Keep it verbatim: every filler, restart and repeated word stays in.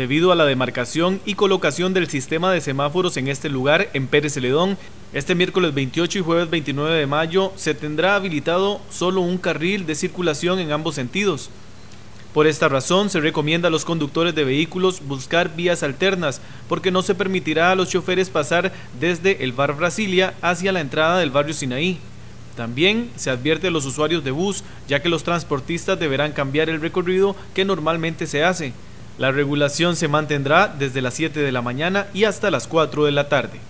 Debido a la demarcación y colocación del sistema de semáforos en este lugar, en Pérez Zeledón, este miércoles veintiocho y jueves veintinueve de mayo se tendrá habilitado solo un carril de circulación en ambos sentidos. Por esta razón, se recomienda a los conductores de vehículos buscar vías alternas, porque no se permitirá a los choferes pasar desde el Bar Brasilia hacia la entrada del barrio Sinaí. También se advierte a los usuarios de bus, ya que los transportistas deberán cambiar el recorrido que normalmente se hace. La regulación se mantendrá desde las siete de la mañana y hasta las cuatro de la tarde.